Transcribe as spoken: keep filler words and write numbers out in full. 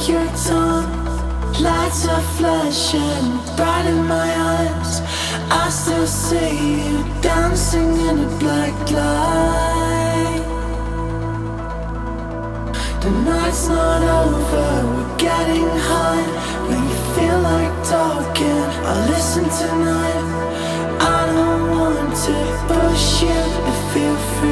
like your tongue. Lights are flashing bright in my eyes. I still see you dancing in a black light. The night's not over, we're getting high. When you feel like talking, I'll listen tonight. I don't want to push you, I feel free.